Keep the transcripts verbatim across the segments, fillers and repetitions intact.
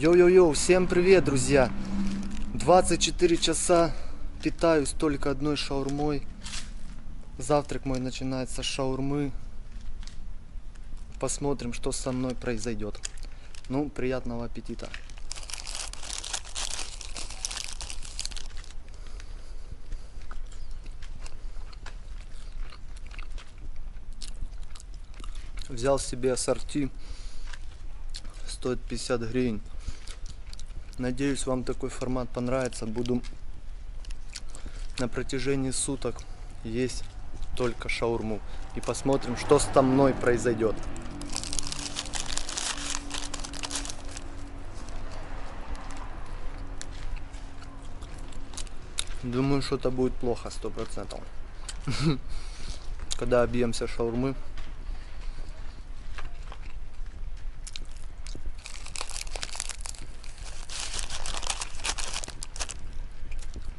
Йо-йо-йо, всем привет, друзья! двадцать четыре часа питаюсь только одной шаурмой. Завтрак мой начинается с шаурмы. Посмотрим, что со мной произойдет. Ну, приятного аппетита! Взял себе ассорти, стоит пятьдесят гривен. Надеюсь, вам такой формат понравится. Буду на протяжении суток есть только шаурму. И посмотрим, что со мной произойдет. Думаю, что-то будет плохо, сто процентов. Когда объемся шаурмы.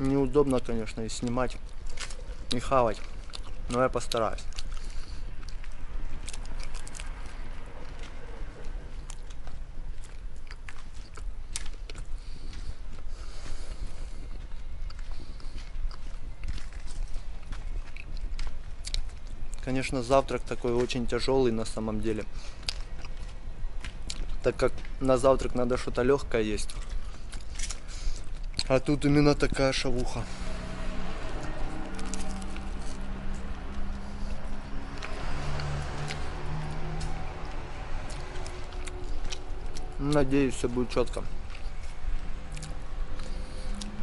Неудобно, конечно, и снимать, и хавать, но я постараюсь. Конечно, завтрак такой очень тяжелый на самом деле, так как на завтрак надо что-то легкое есть. А тут именно такая шавуха. Надеюсь, все будет четко.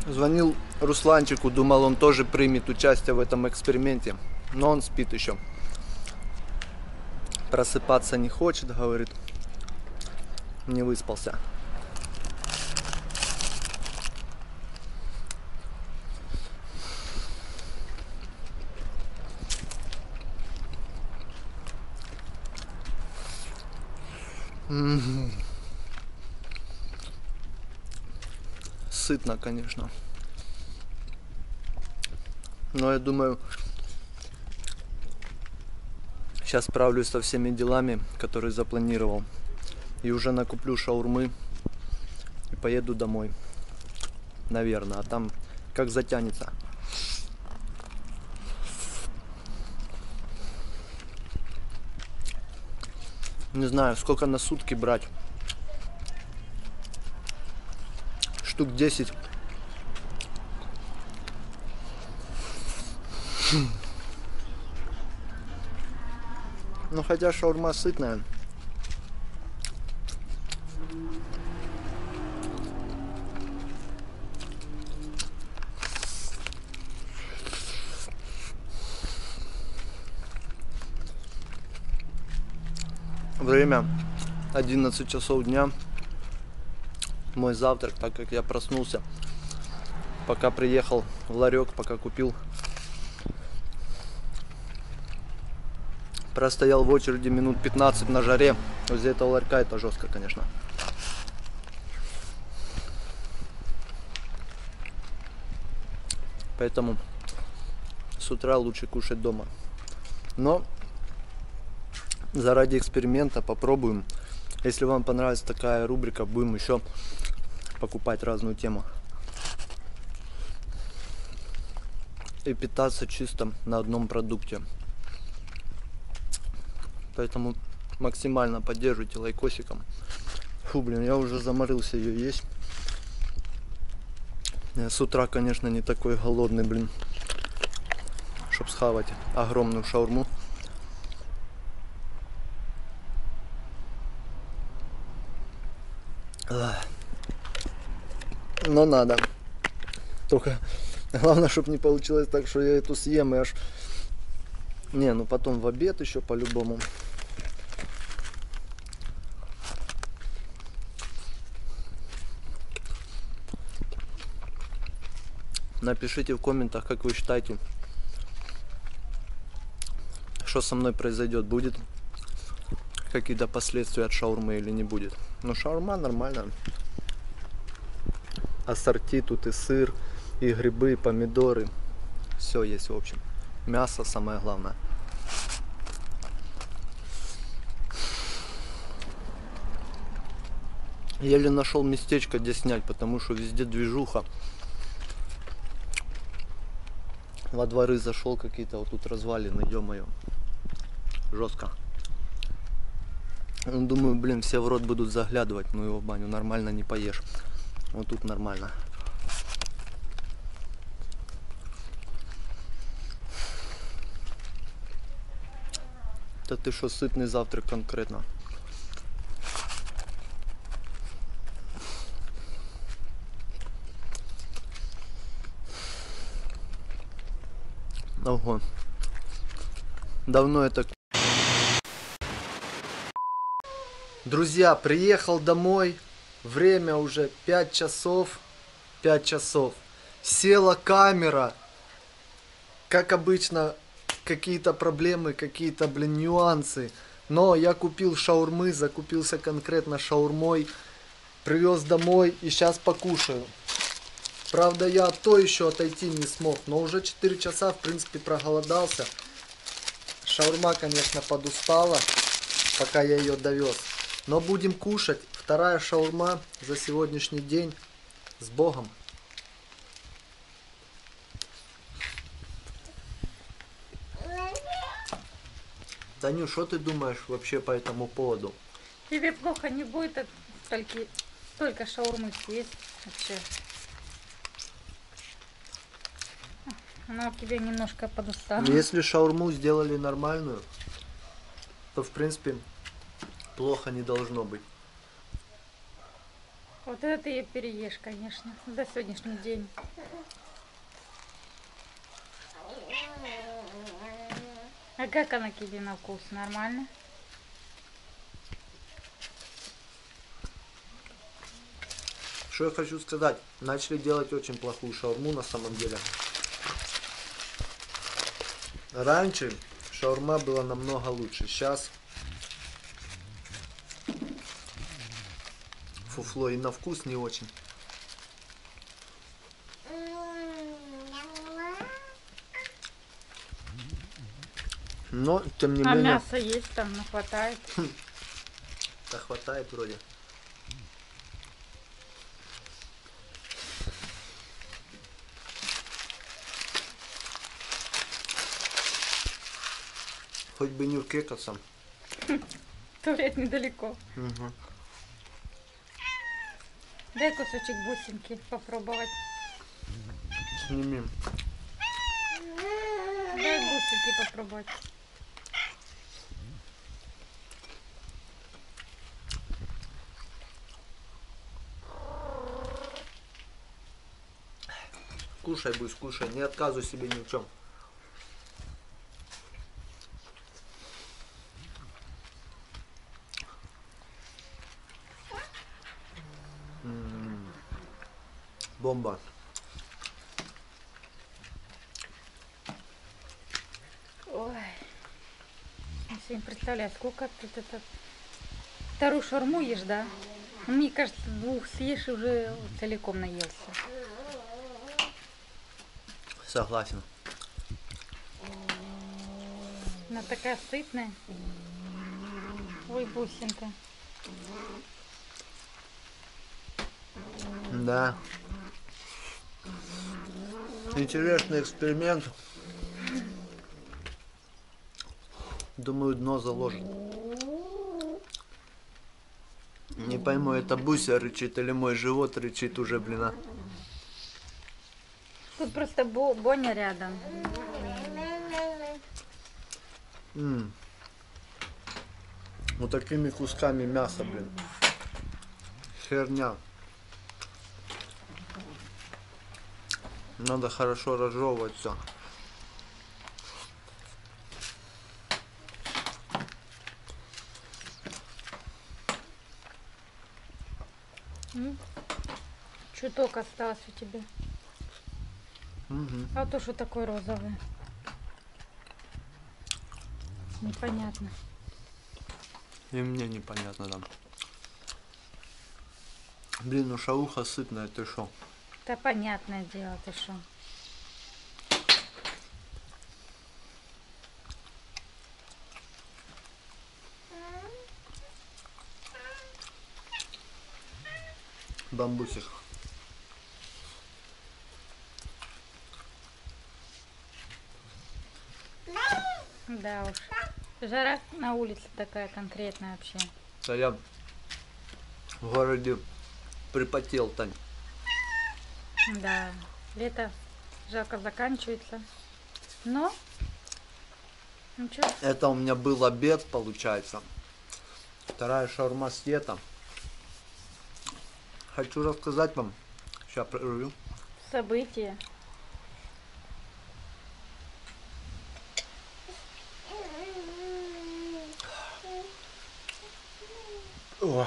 Звонил Русланчику, думал, он тоже примет участие в этом эксперименте. Но он спит еще. Просыпаться не хочет, говорит. Не выспался. Сытно, конечно, но я думаю, сейчас справлюсь со всеми делами, которые запланировал, и уже накуплю шаурмы и поеду домой, наверное, а там как затянется. Не знаю, сколько на сутки брать. Штук десять. Ну хотя шаурма сытная. Время одиннадцать часов дня. Мой завтрак, так как я проснулся, пока приехал в ларек, пока купил. Простоял в очереди минут пятнадцать на жаре. Возле этого ларька это жестко, конечно. Поэтому с утра лучше кушать дома. Но заради эксперимента попробуем. Если вам понравится такая рубрика, будем еще покупать разную тему. И питаться чисто на одном продукте. Поэтому максимально поддерживайте лайкосиком. Фу, блин, я уже заморился ее есть. Я с утра, конечно, не такой голодный, блин. Чтоб схавать огромную шаурму. Но надо. Только главное, чтобы не получилось так, что я эту съем и аж... Не, ну потом в обед еще по-любому. Напишите в комментах, как вы считаете, что со мной произойдет. Будет какие-то последствия от шаурмы или не будет. Но шаурма нормально. Ассорти, тут и сыр, и грибы, и помидоры. Все есть, в общем. Мясо самое главное. Еле нашел местечко, где снять, потому что везде движуха. Во дворы зашел, какие-то вот тут развалины, ё-моё. Жестко. Думаю, блин, все в рот будут заглядывать, ну его в баню нормально не поешь. Вот тут нормально. Да ты что, сытный завтрак конкретно. Ого. Давно это... Друзья, приехал домой. Время уже пять часов. пять часов. Села камера. Как обычно, какие-то проблемы, какие-то, блин, нюансы. Но я купил шаурмы, закупился конкретно шаурмой. Привез домой и сейчас покушаю. Правда, я от то еще отойти не смог, но уже четыре часа, в принципе, проголодался. Шаурма, конечно, подустала, пока я ее довез. Но будем кушать. Вторая шаурма за сегодняшний день. С Богом. Танюш, что ты думаешь вообще по этому поводу? Тебе плохо не будет от только, только шаурмы съесть вообще. Она к тебе немножко подустала. Если шаурму сделали нормальную, то в принципе плохо не должно быть. Вот это ты ее переешь, конечно, за сегодняшний день. А как она к тебе на вкус? Нормально? Что я хочу сказать? Начали делать очень плохую шаурму на самом деле. Раньше шаурма была намного лучше. Сейчас фуфло и на вкус не очень. Но тем не менее. А мясо есть там, но хватает. Да хватает вроде. Хоть бы не укекаться. Туалет недалеко. Угу. Дай кусочек бусинки попробовать. Сними. Дай бусинки попробовать. Кушай, Бусь, кушай. Не отказывай себе ни в чем. Бомба. Ой. Я себе не представляю, сколько тут это... Вторую шаурму ешь, да? Мне кажется, двух съешь и уже целиком наелся. Согласен. Она такая сытная. Ой, бусинка. Да. Интересный эксперимент. Думаю, дно заложит. Не пойму, это Буся рычит или мой живот рычит уже, блин. А? Тут просто бо Боня рядом. М-м. Вот такими кусками мяса, блин. Херня. Надо хорошо разжевывать все. Чуток осталось у тебя. Угу. А то что такое розовое? Непонятно. И мне непонятно там. Блин, ну шауха сытная, ты шо? Да понятное дело, ты что? бамбусик. Да уж. Жара на улице такая конкретная вообще. Да я в городе припотел, Тань. Да, лето жарко заканчивается. Но ничего. Это у меня был обед, получается. Вторая шаурма с летом. Хочу рассказать вам. Сейчас прерву. События. О,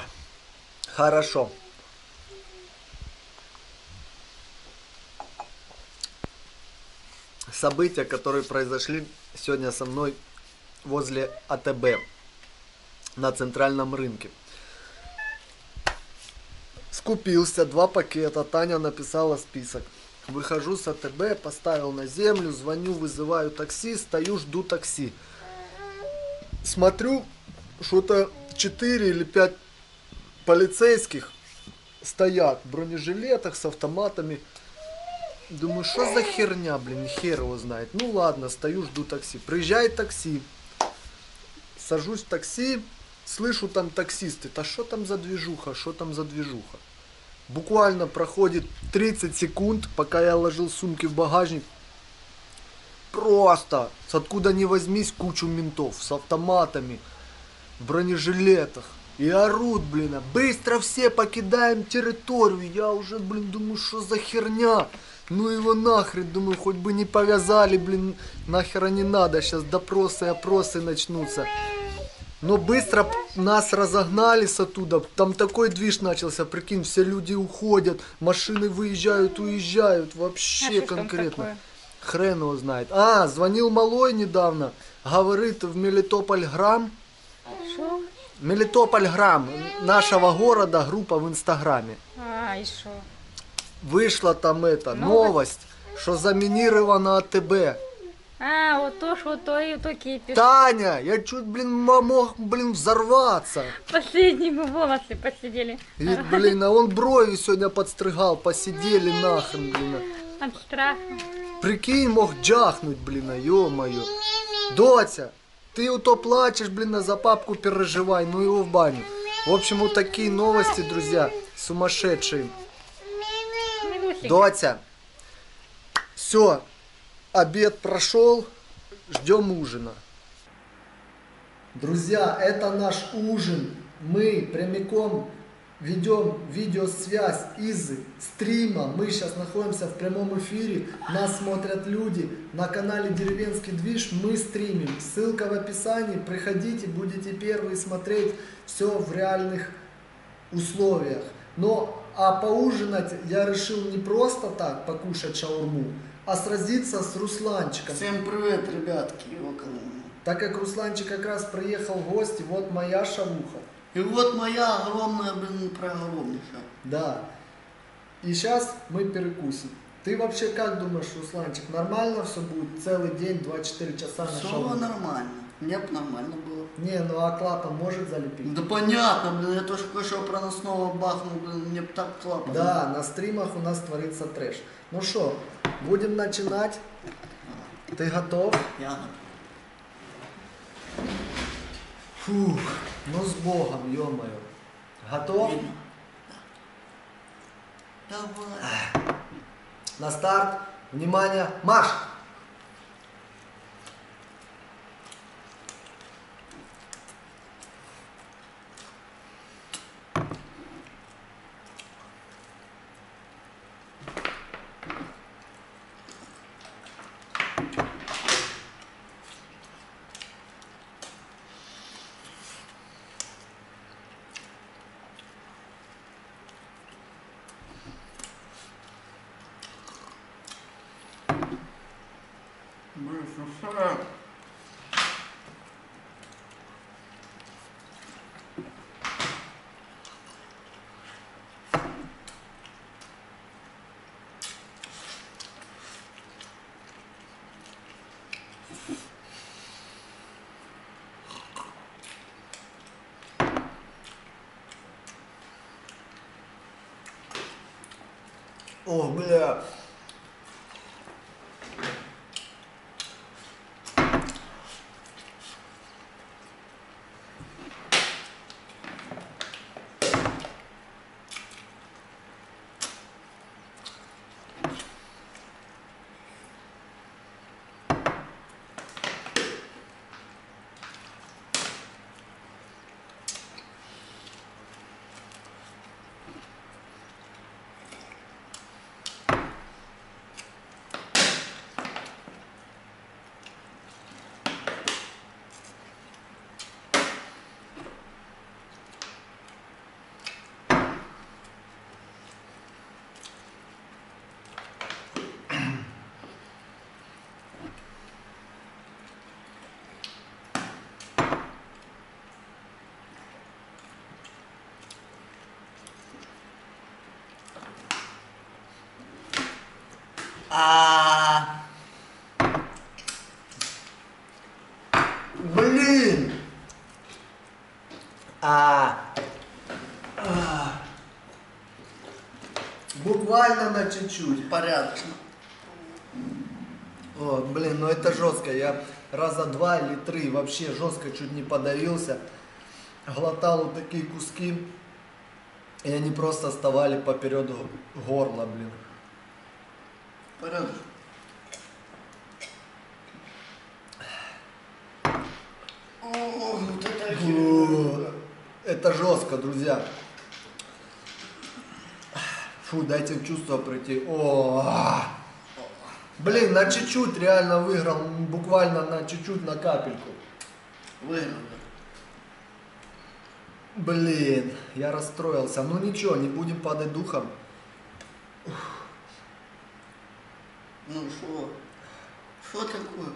хорошо. События, которые произошли сегодня со мной возле А Тэ Бэ на центральном рынке. Скупился, два пакета, Таня написала список. Выхожу с А Тэ Бэ, поставил на землю, звоню, вызываю такси, стою, жду такси. Смотрю, что-то четыре или пять полицейских стоят в бронежилетах с автоматами. Думаю, что за херня, блин, хер его знает. Ну ладно, стою, жду такси. Приезжает такси. Сажусь в такси, слышу там таксисты. А что там за движуха, что там за движуха? Буквально проходит тридцать секунд, пока я ложил сумки в багажник. Просто, с откуда ни возьмись, кучу ментов с автоматами, в бронежилетах. И орут, блин, быстро все покидаем территорию. Я уже, блин, думаю, что за херня. Ну его нахрен, думаю, хоть бы не повязали, блин, нахера не надо. Сейчас допросы и опросы начнутся. Но быстро нас разогнались оттуда. Там такой движ начался, прикинь, все люди уходят. Машины выезжают, уезжают. Вообще а конкретно. Хрен его знает. А, звонил малой недавно. Говорит, в Мелитопольграм. Шо? Мелитопольграм нашего города, группа в Инстаграме. А, и шо? Вышла там эта новость, новость, что заминировано А Тэ Бэ. А, вот то, что то и такие пишут. Таня, я чуть, блин, мог, блин, взорваться. Последний мы волосы посидели. И, блин, а он брови сегодня подстригал, посидели нахрен, блин. От страха. Прикинь, мог джахнуть, блин, ё-моё. Дотя. Ты вот то плачешь, блин, за папку переживай, ну его в баню. В общем, вот такие новости, друзья, сумасшедшие. Дотя, все, обед прошел, ждем ужина. Друзья, это наш ужин. Мы прямиком ведем видеосвязь из стрима. Мы сейчас находимся в прямом эфире. Нас смотрят люди. На канале Деревенский движ мы стримим. Ссылка в описании. Приходите, будете первые смотреть все в реальных условиях. Но а поужинать я решил не просто так покушать шаурму, а сразиться с Русланчиком. Всем привет, ребятки, его канал. Так как Русланчик как раз приехал в гости, вот моя шавуха. И вот моя огромная, блин, проогромница. Да. И сейчас мы перекусим. Ты вообще как думаешь, Русланчик, нормально все будет? Целый день, двадцать четыре часа на шоу? Все нормально. Мне бы нормально было. Не, ну а клапан может залепить? Да понятно, блин, я тоже кое-что проносного бахнул, блин, мне бы так клапан. Да, на стримах у нас творится трэш. Ну что, будем начинать. Ты готов? Я готов. Фух, ну с Богом, ё-моё. Готов? Давай. На старт, внимание, марш! О, бля. А... Блин! А... А... Буквально на чуть-чуть, порядочно. О, блин, ну это жестко. Я раза два или три вообще жестко чуть не подавился. Глотал вот такие куски. И они просто оставали поперед горла, блин. Порядок. О, вот это, О, это жестко, друзья. Фу, дайте в чувство пройти. О, блин, на чуть-чуть реально выиграл, буквально на чуть-чуть, на капельку. Выиграл. Блин, я расстроился. Ну ничего, не будем падать духом. Ну что? Что такое?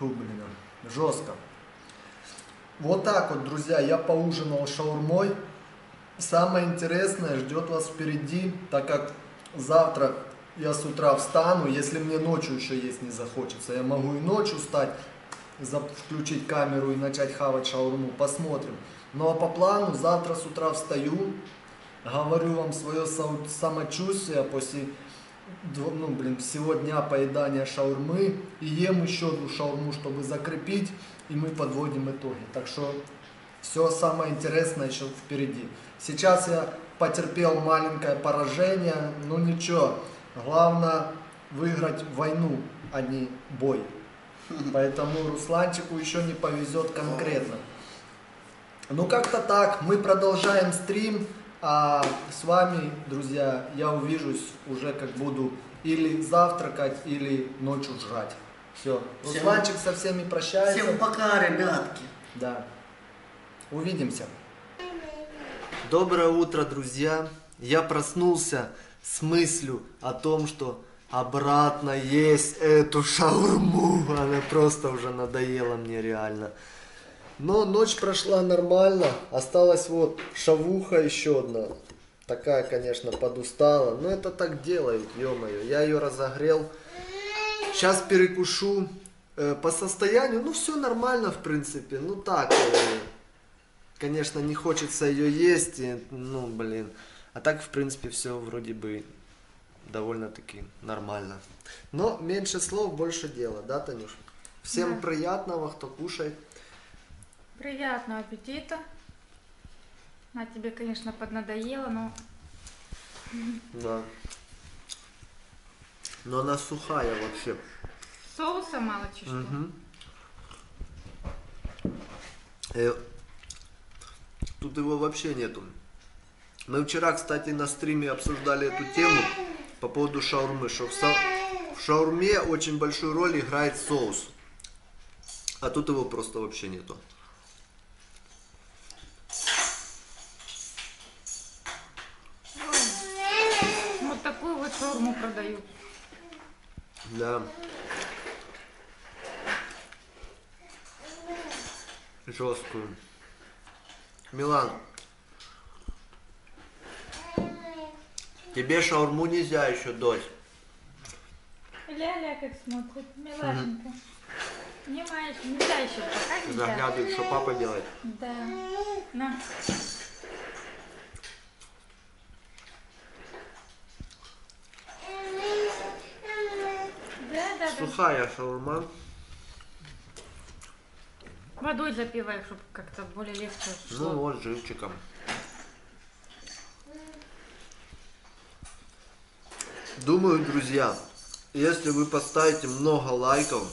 Фу, блин, жестко. Вот так вот, друзья, я поужинал шаурмой. Самое интересное ждет вас впереди, так как завтра я с утра встану. Если мне ночью еще есть не захочется, я могу и ночью встать, включить камеру и начать хавать шаурму. Посмотрим. Ну а по плану завтра с утра встаю, говорю вам свое самочувствие после... Ну, блин, всего дня поедания шаурмы, и ем еще одну шаурму, чтобы закрепить, и мы подводим итоги. Так что все самое интересное еще впереди. Сейчас я потерпел маленькое поражение, но ничего. Главное выиграть войну, а не бой. Поэтому Русланчику еще не повезет конкретно. Ну как-то так, мы продолжаем стрим. А с вами, друзья, я увижусь уже, как буду или завтракать, или ночью жрать. Все. Русланчик со всеми прощается. Всем пока, ребятки. Да. Увидимся. Доброе утро, друзья. Я проснулся с мыслью о том, что обратно есть эту шаурму. Она просто уже надоела мне реально. Но ночь прошла нормально, осталась вот шавуха еще одна, такая, конечно, подустала, но это так делает, ё-моё, я ее разогрел, сейчас перекушу, э, по состоянию, ну все нормально в принципе, ну так, э, конечно, не хочется ее есть, и, ну блин, а так в принципе все вроде бы довольно-таки нормально, но меньше слов, больше дела, да, Танюш? Всем да. Приятного, кто кушает. Приятного аппетита. Она тебе, конечно, поднадоела, но... Да. Но она сухая вообще. Соуса мало чуть-чуть. Угу. Э, тут его вообще нету. Мы вчера, кстати, на стриме обсуждали эту тему по поводу шаурмы. Что в, са... в шаурме очень большую роль играет соус. А тут его просто вообще нету. Шаурму продаю. Да. Жесткую. Милан, тебе шаурму нельзя еще дать. Ля-ля как смотрит, милашенька. Угу. Понимаешь, нельзя еще пока нельзя. Заглядывает, что папа делает. Да. На. неплохая шаурма. Водой запивай, чтобы как-то более легче шло. Ну вот, живчиком. Думаю, друзья, если вы поставите много лайков,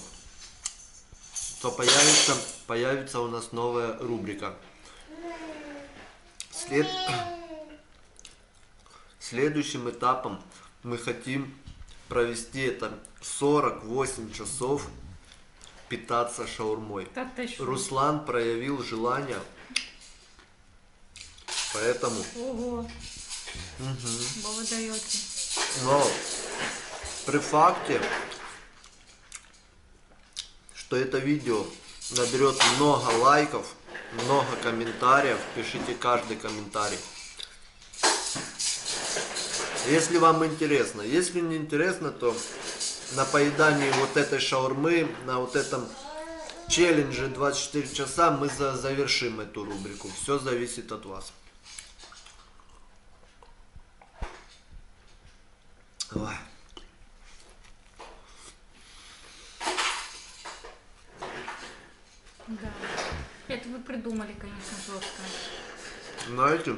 то появится, появится у нас новая рубрика. След... Следующим этапом мы хотим провести это сорок восемь часов питаться шаурмой. Руслан проявил желание, поэтому... Ого, угу. Богу даете. Но при факте, что это видео наберет много лайков, много комментариев, пишите каждый комментарий. Если вам интересно, если не интересно, то на поедании вот этой шаурмы, на вот этом челлендже двадцать четыре часа мы завершим эту рубрику. Все зависит от вас. Ой. Да, это вы придумали, конечно, жестко. Знаете,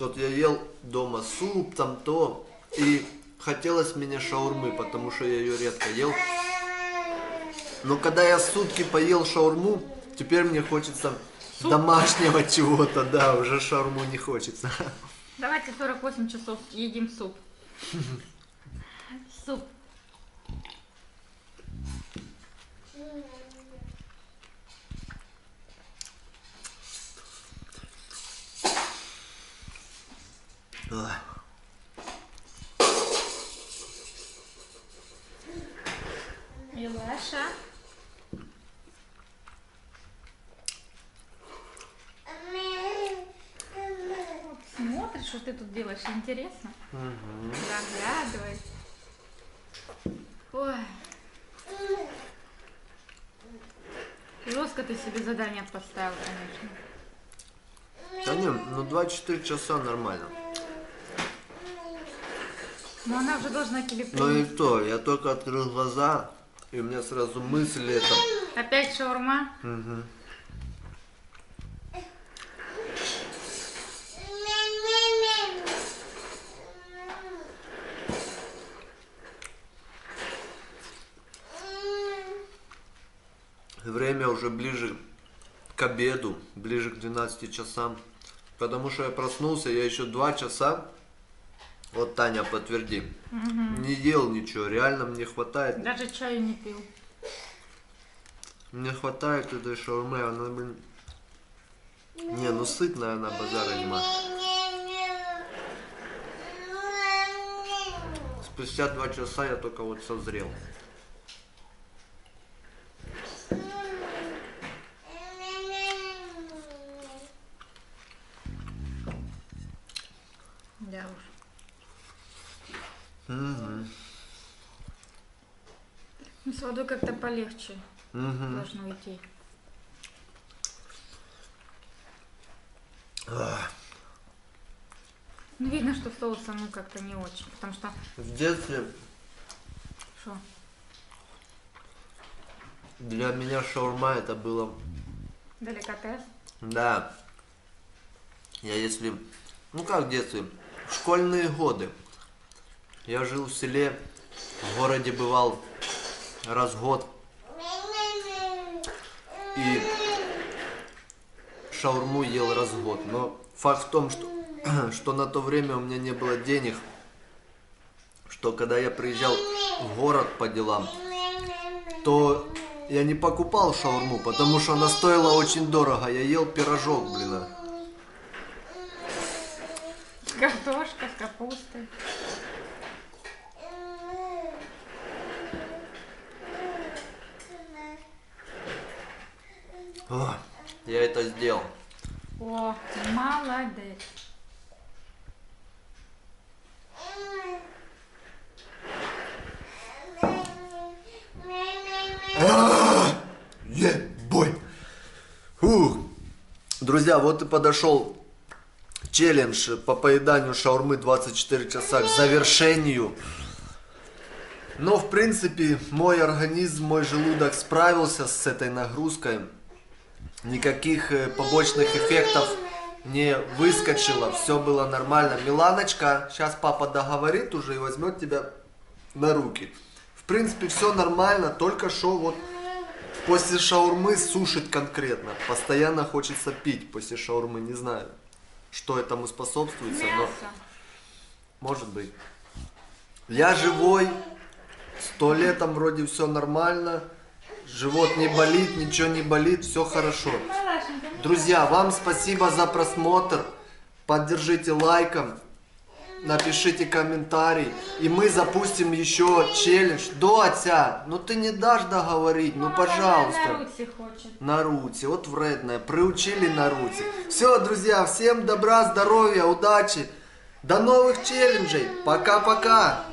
вот я ел дома суп, там то, и хотелось мне шаурмы, потому что я ее редко ел. Но когда я сутки поел шаурму, теперь мне хочется суп домашнего чего-то, да, уже шаурму не хочется. Давайте сорок восемь часов едим суп. Суп. Милаша. Вот смотришь, что ты тут делаешь, интересно. Угу. Заглядывай. Ой. Жестко ты себе задание поставил, конечно. Да нет, ну двадцать четыре часа нормально. Но она уже должна тебе принять. Ну и то, я только открыл глаза, и у меня сразу мысль это. Опять шаурма? Угу. Время уже ближе к обеду, ближе к двенадцати часам. Потому что я проснулся, я еще два часа. Вот, Таня, подтверди. Угу. Не ел ничего, реально мне хватает. Даже чаю не пил. Мне хватает этой шаурмы, она, блин... Не, ну сытная она, базара нема. Спустя два часа я только вот созрел. Да уж. Угу. Ну, с водой как-то полегче, угу, должно идти. Ах. Ну, видно, что соус, ну, как-то не очень, потому что... В детстве... Что? Для меня шаурма это было... Деликатес? Да. Я если... Ну, как в детстве? В школьные годы. Я жил в селе, в городе бывал раз в год. И шаурму ел раз в год. Но факт в том, что, что на то время у меня не было денег, что когда я приезжал в город по делам, то я не покупал шаурму, потому что она стоила очень дорого. Я ел пирожок, блин. Картошка с капустой. О, я это сделал. О, молодец. Е-бой. Фух. Друзья, вот и подошел челлендж по поеданию шаурмы двадцать четыре часа к завершению. Но, в принципе, мой организм, мой желудок справился с этой нагрузкой. Никаких побочных эффектов не выскочило. Все было нормально. Миланочка, сейчас папа договорит уже и возьмет тебя на руки. В принципе, все нормально. Только что вот после шаурмы сушит конкретно. Постоянно хочется пить после шаурмы. Не знаю, что этому способствуется. Но может быть. Я живой. С туалетом вроде все нормально, живот не болит, ничего не болит, все хорошо. Друзья, вам спасибо за просмотр, поддержите лайком, напишите комментарий, и мы запустим еще челлендж. Дотя, ну ты не дашь договорить, ну пожалуйста. На руте, вот вредная, приучили на руте. Все, друзья, всем добра, здоровья, удачи, до новых челленджей, пока-пока.